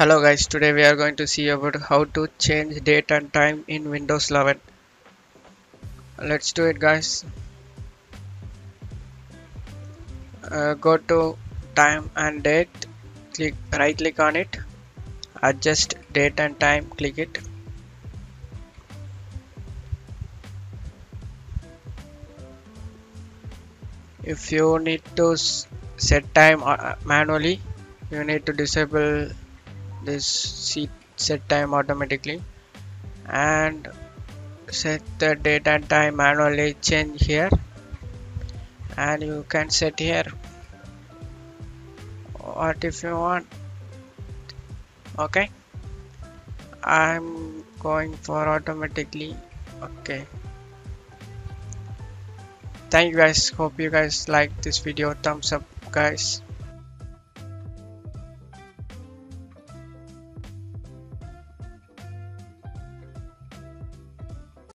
Hello guys, today we are going to see about how to change date and time in Windows 11. Let's do it guys. Go to time and date, right click on it, adjust date and time, click it. If you need to set time manually, you need to disable this set time automatically and set the date and time manually, change here, and you can set here what if you want. Okay, I'm going for automatically. Okay, thank you guys, hope you guys like this video. Thumbs up guys.